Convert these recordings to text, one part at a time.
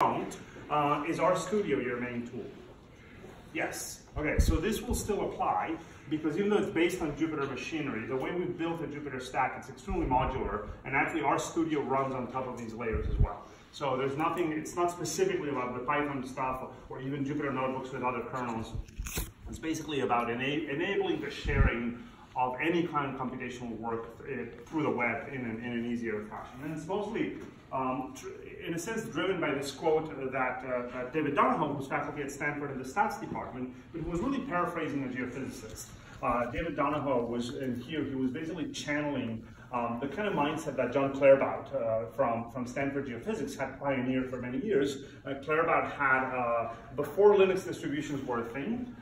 Is RStudio your main tool? Yes. Okay, so this will still apply because even though it's based on Jupyter machinery, the way we built a Jupyter stack, it's extremely modular, and actually RStudio runs on top of these layers as well. So there's nothing, it's not specifically about the Python stuff or even Jupyter notebooks with other kernels. It's basically about enabling the sharing of any kind of computational work through the web in an easier fashion. And it's mostly, in a sense, driven by this quote that David Donoho, who's faculty at Stanford in the stats department, but who was really paraphrasing a geophysicist. David Donoho was in here, he was basically channeling the kind of mindset that Jon Claerbout from Stanford Geophysics had pioneered for many years. Clairbout had, before Linux distributions were a thing,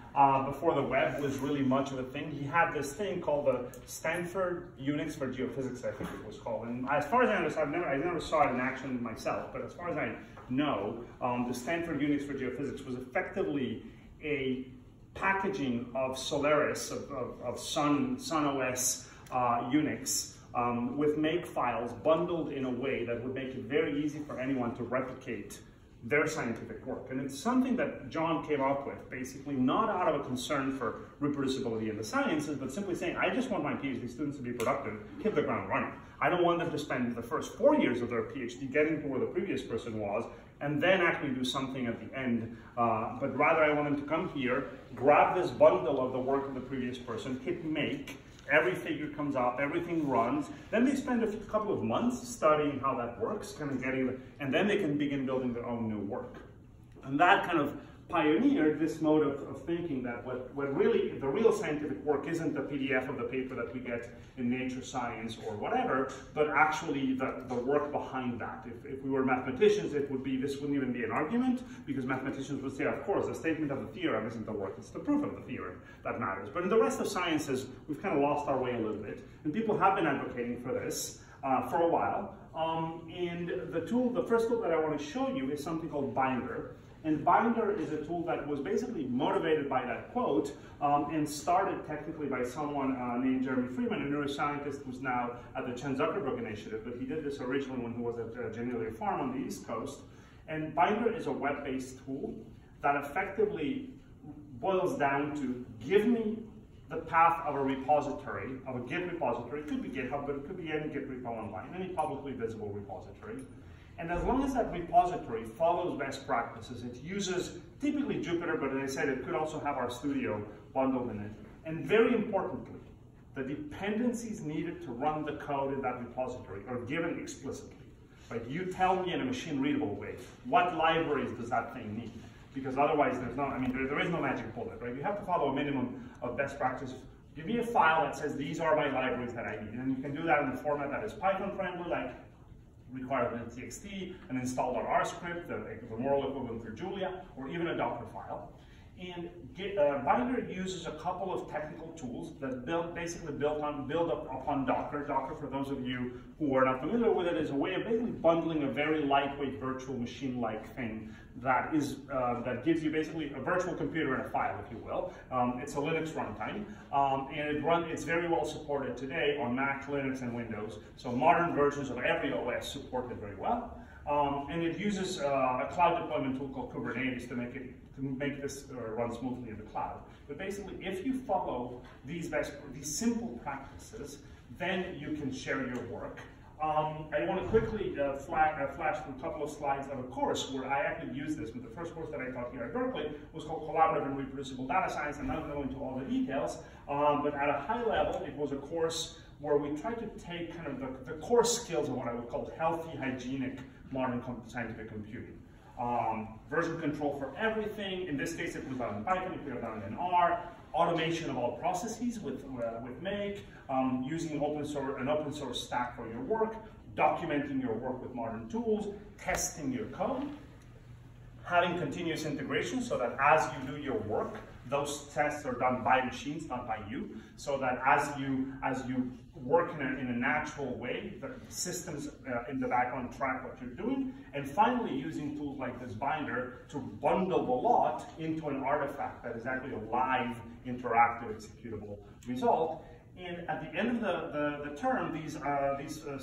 before the web was really much of a thing, he had this thing called the Stanford Unix for Geophysics, I think it was called. And as far as I understand, I never saw it in action myself, but as far as I know, the Stanford Unix for Geophysics was effectively a packaging of Solaris, of Sun OS Unix, with make files bundled in a way that would make it very easy for anyone to replicate their scientific work. And it's something that John came up with, basically not out of a concern for reproducibility in the sciences, but simply saying, I just want my PhD students to be productive, hit the ground running. I don't want them to spend the first 4 years of their PhD getting to where the previous person was, and then actually do something at the end. But rather, I want them to come here, grab this bundle of the work of the previous person, hit make, every figure comes out, everything runs. Then they spend a couple of months studying how that works, kind of getting, and then they can begin building their own new work. And that kind of pioneered this mode of thinking that what really, the real scientific work isn't the PDF of the paper that we get in Nature, Science, or whatever, but actually the work behind that. If we were mathematicians, it would be, this wouldn't even be an argument, because mathematicians would say, of course, the statement of the theorem isn't the work, it's the proof of the theorem that matters. But in the rest of sciences, we've kind of lost our way a little bit, and people have been advocating for this for a while. And the first tool that I want to show you is something called Binder. And Binder is a tool that was basically motivated by that quote and started technically by someone named Jeremy Freeman, a neuroscientist who's now at the Chan Zuckerberg Initiative, but he did this originally when he was at Janelia Farm on the East Coast. And Binder is a web-based tool that effectively boils down to give me the path of a repository, of a Git repository. It could be GitHub, but it could be any Git repo online, any publicly visible repository. And as long as that repository follows best practices, it uses typically Jupyter, but as I said, it could also have RStudio bundled in it. And very importantly, the dependencies needed to run the code in that repository are given explicitly. Right? You tell me in a machine-readable way, what libraries does that thing need? Because otherwise, there's no, I mean, there is no magic bullet, right? You have to follow a minimum of best practices. Give me a file that says, these are my libraries that I need. And you can do that in a format that is Python-friendly, like require.txt, an install.r script, the moral equivalent for Julia, or even a Docker file. And Binder uses a couple of technical tools that build upon Docker. Docker, for those of you who are not familiar with it, is a way of basically bundling a very lightweight virtual machine-like thing that is that gives you basically a virtual computer and a file, if you will. It's a Linux runtime, and it's very well supported today on Mac, Linux, and Windows. So modern versions of every OS support it very well. And it uses a cloud deployment tool called Kubernetes to make this run smoothly in the cloud. But basically, if you follow these simple practices, then you can share your work. I want to quickly flash through a couple of slides of a course where I actually used this. But the first course that I taught here at Berkeley was called Collaborative and Reproducible Data Science. I'm not going to go into all the details, but at a high level, it was a course where we tried to take kind of the core skills of what I would call healthy, hygienic, modern scientific computing. Version control for everything. In this case, it was done in Python, it could have done it in R. Automation of all processes with Make, using an open source stack for your work, documenting your work with modern tools, testing your code, having continuous integration so that as you do your work, those tests are done by machines, not by you, so that as you work in a natural way, the systems in the background track what you're doing, and finally using tools like this Binder to bundle the lot into an artifact that is actually a live, interactive, executable result. And at the end of the term, these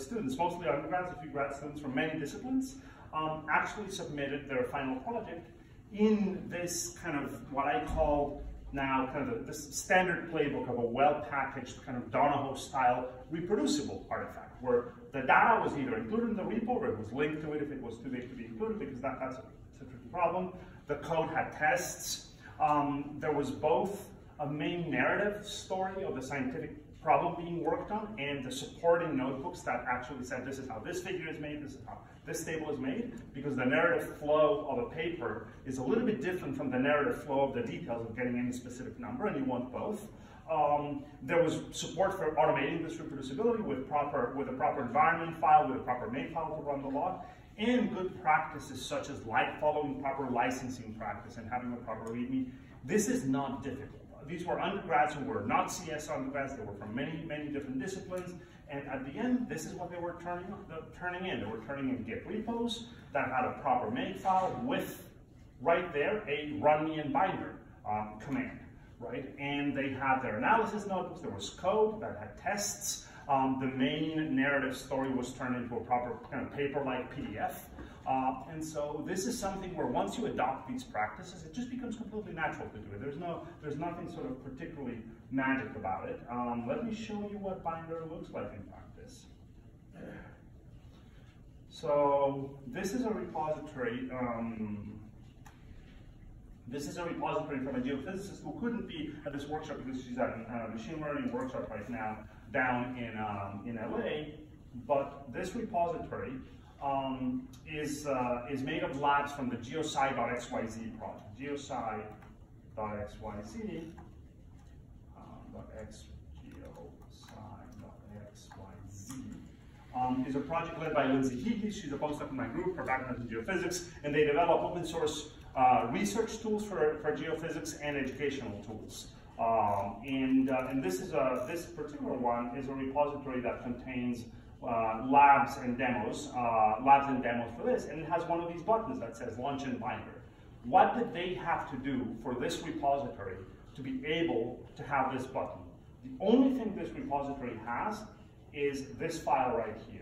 students, mostly undergrads, a few grad students from many disciplines, actually submitted their final project in this kind of what I call now kind of this standard playbook of a well-packaged kind of Donoho-style reproducible artifact, where the data was either included in the repo or it was linked to it if it was too big to be included, because that's a tricky problem. The code had tests. There was both a main narrative story of the scientific problem being worked on and the supporting notebooks that actually said this is how this figure is made, this is how this table is made, because the narrative flow of a paper is a little bit different from the narrative flow of the details of getting any specific number, and you want both. There was support for automating this reproducibility with a proper environment file, with a proper main file to run the log, and good practices such as following proper licensing practice and having a proper README. This is not difficult. These were undergrads who were not CS undergrads. They were from many, many different disciplines. And at the end, this is what they were turning in. They were turning in Git repos that had a proper make file with, right there, a run me in binder command, right? And they had their analysis notebooks. There was code that had tests. The main narrative story was turned into a proper kind of paper-like PDF. And so this is something where once you adopt these practices, it just becomes completely natural to do it. There's nothing sort of particularly magic about it. Let me show you what Binder looks like in practice. So this is a repository. This is a repository from a geophysicist who couldn't be at this workshop because she's at a machine learning workshop right now down in LA. But this repository is made of labs from the GeoSci.xyz project. GeoSci.xyz. Is a project led by Lindsay Heaney. She's a postdoc in my group. Her background is in geophysics, and they develop open source research tools for geophysics and educational tools. And this particular one is a repository that contains labs and demos for this, and it has one of these buttons that says launch in Binder. What did they have to do for this repository to be able to have this button? The only thing this repository has is this file right here.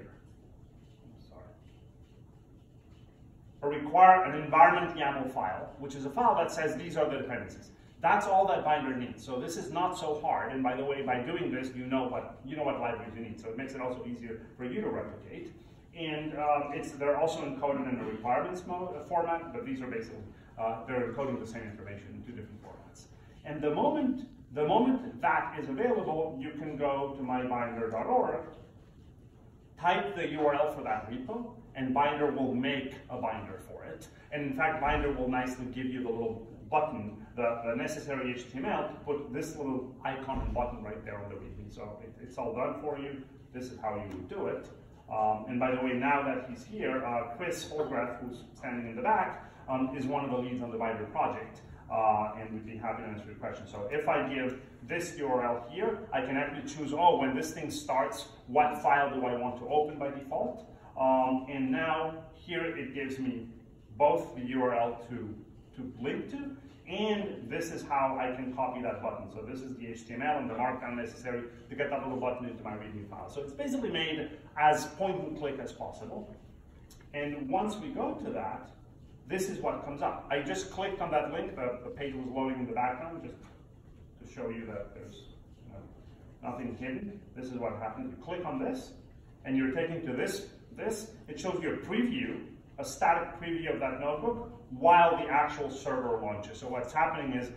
Require an environment YAML file, which is a file that says these are the dependencies. That's all that Binder needs. So this is not so hard. And by the way, by doing this, you know what libraries you need. So it makes it also easier for you to replicate. And they're also encoded in a requirements format, but these are basically they're encoding the same information in two different formats. And the moment that is available, you can go to mybinder.org, type the URL for that repo, and Binder will make a binder for it. And in fact, Binder will nicely give you the little button, the necessary HTML to put this little icon and button right there on the README. So it's all done for you. This is how you would do it. And by the way, now that he's here, Chris Holgraf, who's standing in the back, is one of the leads on the Binder project. And we'd be happy to answer your question. So if I give this URL here, I can actually choose, oh, when this thing starts, what file do I want to open by default? And now here it gives me both the URL to link to, and this is how I can copy that button. So this is the HTML and the markdown necessary to get that little button into my README file. So it's basically made as point and click as possible. And once we go to that, this is what comes up. I just clicked on that link. The page was loading in the background just to show you that there's nothing hidden. This is what happens. You click on this, and you're taken to this. It shows you a preview, a static preview of that notebook while the actual server launches. So what's happening is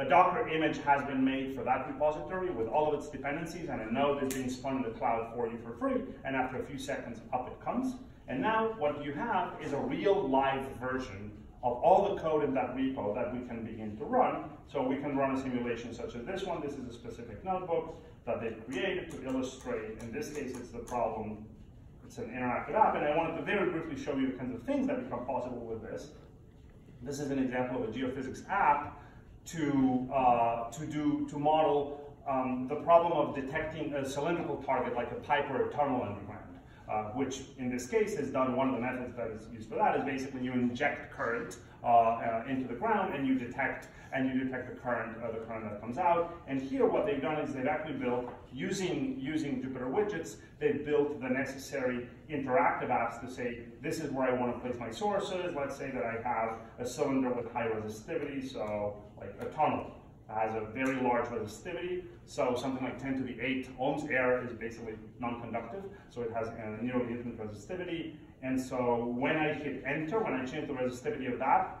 a Docker image has been made for that repository with all of its dependencies, and a node is being spun in the cloud for you for free, and after a few seconds, up it comes. And now what you have is a real live version of all the code in that repo that we can begin to run. So we can run a simulation such as this one. This is a specific notebook that they've created to illustrate, in this case, it's the problem. It's an interactive app, and I wanted to very briefly show you the kinds of things that become possible with this. This is an example of a geophysics app to model the problem of detecting a cylindrical target like a pipe or a tunnel underground. which in this case is done, one of the methods that is used for that is basically you inject current into the ground, and you detect the current that comes out. And here what they've done is they've actually built, using Jupyter widgets, they've built the necessary interactive apps to say, this is where I want to place my sources. Let's say that I have a cylinder with high resistivity, so like a tunnel has a very large resistivity, so something like 10 to the 8 ohms. Air is basically non-conductive, so it has a nearly infinite resistivity. And so when I hit enter, when I change the resistivity of that,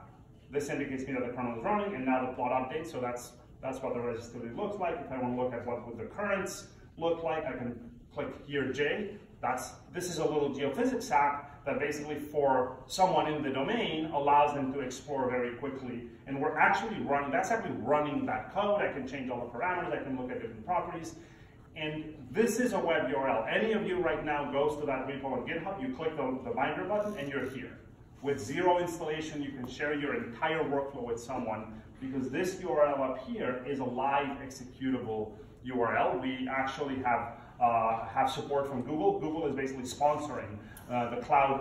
this indicates me that the kernel is running, and now the plot updates. So that's what the resistivity looks like. If I want to look at what would the currents look like, I can click here J. This is a little geophysics app that basically for someone in the domain allows them to explore very quickly. And we're actually running, that's actually running that code. I can change all the parameters, I can look at different properties. And this is a web URL. Any of you right now goes to that repo on GitHub, you click the Binder button, and you're here. With zero installation, you can share your entire workflow with someone, because this URL up here is a live executable URL. We actually have support from Google. Google is basically sponsoring the cloud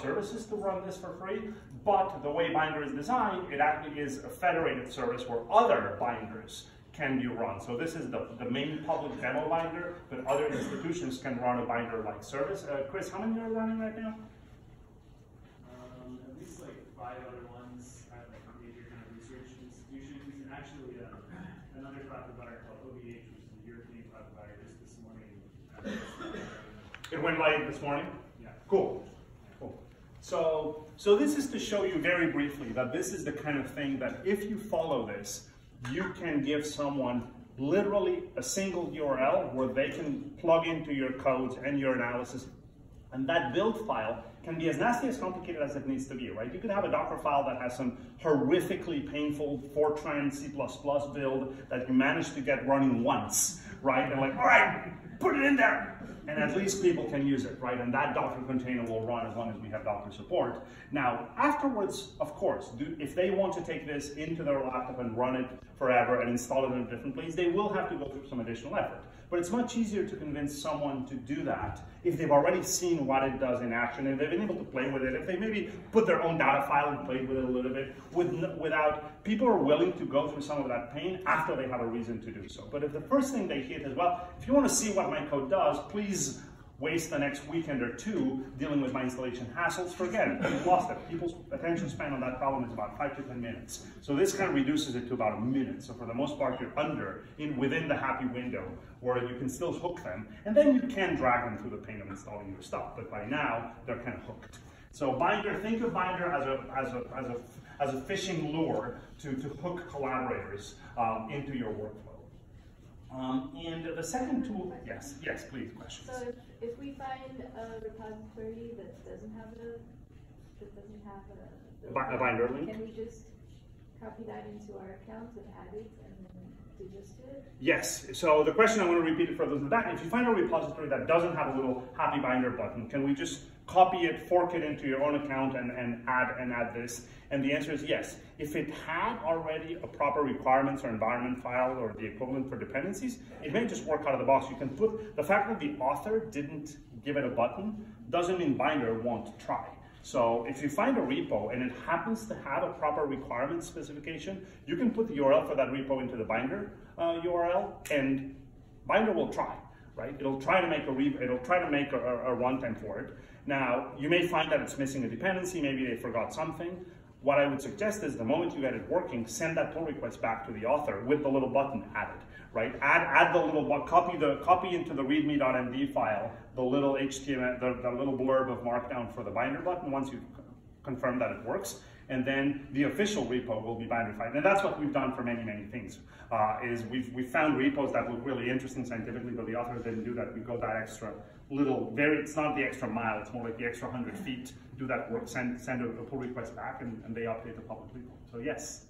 services to run this for free. But the way Binder is designed, it actually is a federated service where other binders can be run. So this is the main public demo Binder, but other institutions can run a Binder-like service. Chris, how many are running right now? At least like 5 other ones at like major kind of research institutions, and actually another cloud provider called OBIH, which is a European cloud provider, just this morning. It went live this morning? Yeah. Cool. Cool. So this is to show you very briefly that this is the kind of thing that if you follow this, you can give someone literally a single URL where they can plug into your codes and your analysis. And that build file can be as nasty, as complicated as it needs to be, right? You could have a Docker file that has some horrifically painful Fortran C++ build that you managed to get running once, right? And like, all right, put it in there. And at least people can use it, right? And that Docker container will run as long as we have Docker support. Now, afterwards, of course, if they want to take this into their laptop and run it forever and install it in a different place, they will have to go through some additional effort. But it's much easier to convince someone to do that if they've already seen what it does in action, if they've been able to play with it, if they maybe put their own data file and played with it a little bit. People are willing to go through some of that pain after they have a reason to do so. But if the first thing they hit is, well, if you want to see what my code does, please waste the next weekend or two dealing with my installation hassles, forget it, you've lost it. People's attention span on that problem is about 5 to 10 minutes. So this kind of reduces it to about a minute. So for the most part, you're within the happy window where you can still hook them. And then you can drag them through the pain of installing your stuff. But by now, they're kind of hooked. So Binder, think of Binder as a fishing lure to hook collaborators into your workflow. And the second tool, yes, please, questions. So if we find a repository that doesn't have a binder link, can we just copy that into our account and add it and then digest it? Yes, so the question, I want to repeat it for those in the back, if you find a repository that doesn't have a little happy binder button, can we just copy it, fork it into your own account and add this? And the answer is yes. If it had already a proper requirements or environment file or the equivalent for dependencies, it may just work out of the box. You can put, the fact that the author didn't give it a button doesn't mean Binder won't try. So if you find a repo and it happens to have a proper requirements specification, you can put the URL for that repo into the Binder URL, and Binder will try, right? It'll try to make a runtime for it. Now, you may find that it's missing a dependency, maybe they forgot something. What I would suggest is the moment you get it working, send that pull request back to the author with the little button added, right? Add the little button, copy into the readme.md file, the little HTML, the little blurb of markdown for the binder button once you confirm that it works. And then the official repo will be binderfied. And that's what we've done for many, many things, is we've found repos that look really interesting scientifically, but the authors didn't do that. We go that extra little, it's not the extra mile, it's more like the extra 100 feet, do that work, send a pull request back, and they update the public repo. So yes.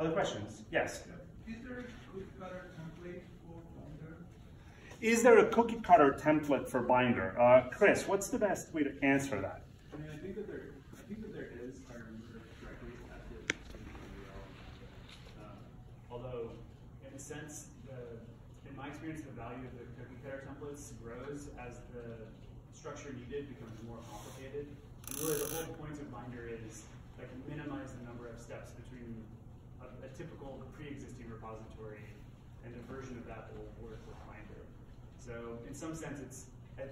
Other questions? Yes? Is there a cookie cutter template for Binder? Is there a cookie cutter template for Binder? Chris, what's the best way to answer that? I mean, I think that there is, if I remember correctly, although, in a sense, in my experience, the value of the cookie cutter templates grows as the structure needed becomes more complicated. And really the whole point of Binder is like minimize the number of steps between a typical pre-existing repository and a version of that will work with Binder. So in some sense it's,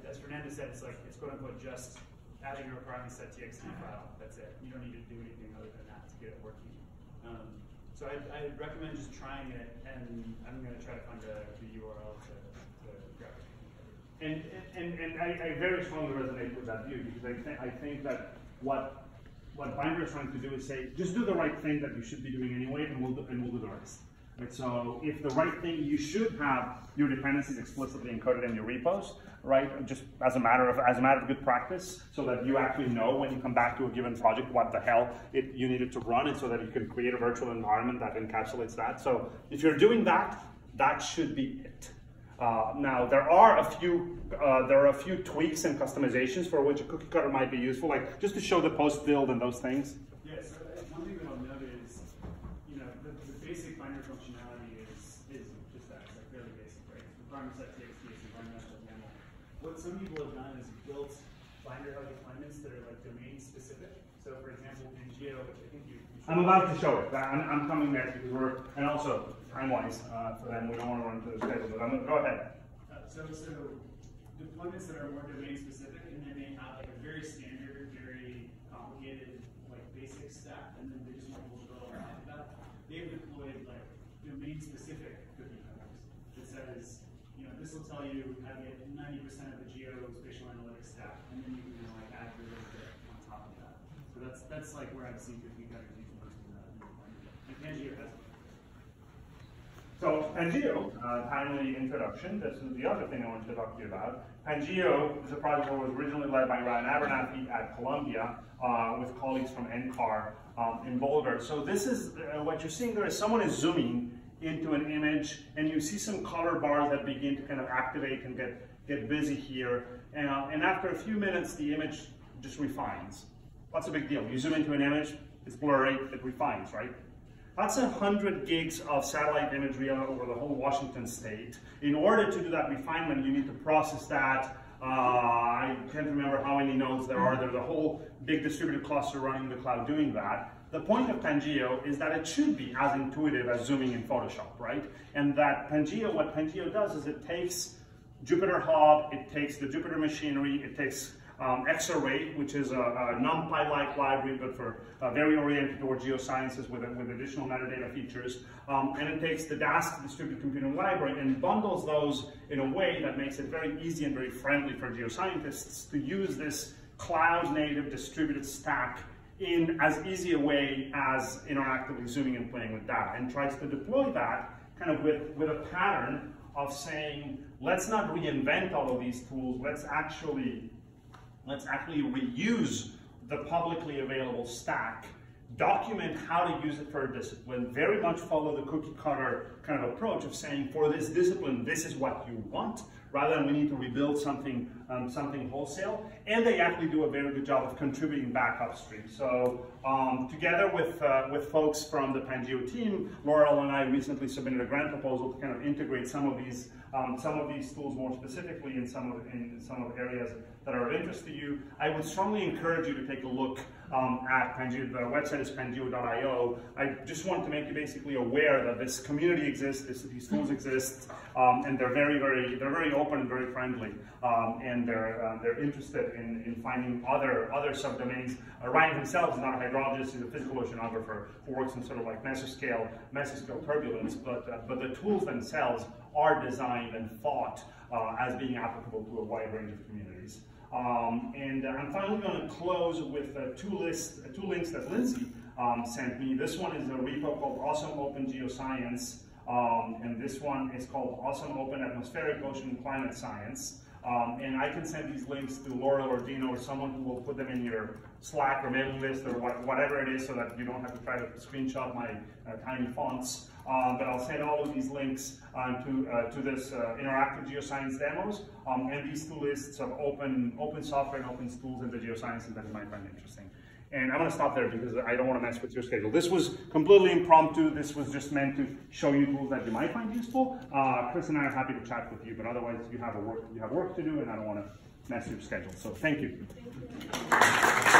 as Fernanda said, it's like, it's quote unquote just adding a requirements.txt file, that's it. You don't need to do anything other than that to get it working. So I recommend just trying it, and I'm going to try to find the URL to grab it. And I very strongly resonate with that view, because I think that what Binder is trying to do is say, just do the right thing that you should be doing anyway, and we'll do the rest. Right? So if the right thing, you should have your dependencies explicitly encoded in your repos, right? Just as a matter of good practice, so that you actually know when you come back to a given project what the hell you needed to run, and so that you can create a virtual environment that encapsulates that. So if you're doing that, that should be it. Now there are a few tweaks and customizations for which a cookie cutter might be useful, like just to show the post build and those things. Yes. What some people have done is built Binder Hub deployments that are like domain specific. So for example, Pangeo, I think you I'm about to show it. I'm coming next because we're, and also time-wise for them, we don't want to run into the schedule, but go ahead. So deployments that are more domain specific, and then they have like a very standard, very complicated, like basic stack, and then they just want to go around that. They've deployed like domain specific cookie cutters that says, you know, this will tell you how to get 90% of the geospatial analytics stack, and then you can like add your little bit on top of that. So that's like where I've seen cookie cutters used most in the and Pangeo has one. So Pangeo, timely introduction. This is the other thing I wanted to talk to you about. Pangeo is a project that was originally led by Ryan Abernathy at Columbia with colleagues from NCAR in Boulder. So this is what you're seeing there is someone is zooming into an image, and you see some color bars that begin to kind of activate and get busy here. And after a few minutes, the image just refines. What's the big deal? You zoom into an image, it's blurry, it refines, right? That's 100 gigs of satellite imagery over the whole Washington state. In order to do that refinement, you need to process that. I can't remember how many nodes there are. There's a whole big distributed cluster running in the cloud doing that. The point of Pangeo is that it should be as intuitive as zooming in Photoshop, right? And that Pangeo, what Pangeo does is it takes Jupyter Hub, it takes the Jupyter machinery, it takes Xarray, which is a NumPy-like library, but for very oriented toward geosciences with additional metadata features. And it takes the Dask distributed computing library and bundles those in a way that makes it very easy and very friendly for geoscientists to use this cloud-native distributed stack in as easy a way as interactively zooming and playing with data, and tries to deploy that kind of with a pattern of saying, let's not reinvent all of these tools, let's actually reuse the publicly available stack, document how to use it for a discipline, very much follow the cookie cutter kind of approach of saying for this discipline, this is what you want, rather than we need to rebuild something wholesale. And they actually do a very good job of contributing back upstream. So together with folks from the Pangeo team, Laurel and I recently submitted a grant proposal to kind of integrate some of these tools more specifically in some of the areas that are of interest to you. I would strongly encourage you to take a look at Pangeo. The website is Pangeo.io. I just want to make you basically aware that this community exists, these tools exist, and they're very open and very friendly, and they're interested in finding other subdomains. Ryan himself is not a hydrologist; he's a physical oceanographer who works in sort of like mesoscale turbulence, but the tools themselves are designed and thought as being applicable to a wide range of communities. And I'm finally going to close with two links that Lindsay sent me. This one is a repo called Awesome Open Geoscience, and this one is called Awesome Open Atmospheric Ocean Climate Science. And I can send these links to Laurel or Dino or someone who will put them in your Slack or mailing list or whatever it is, so that you don't have to try to screenshot my tiny fonts. But I'll send all of these links to this interactive geoscience demos, and these two lists of open software and open tools in the geosciences that you might find interesting. And I'm going to stop there because I don't want to mess with your schedule. This was completely impromptu. This was just meant to show you tools that you might find useful. Chris and I are happy to chat with you, but otherwise you have work to do, and I don't want to nicely scheduled. So thank you.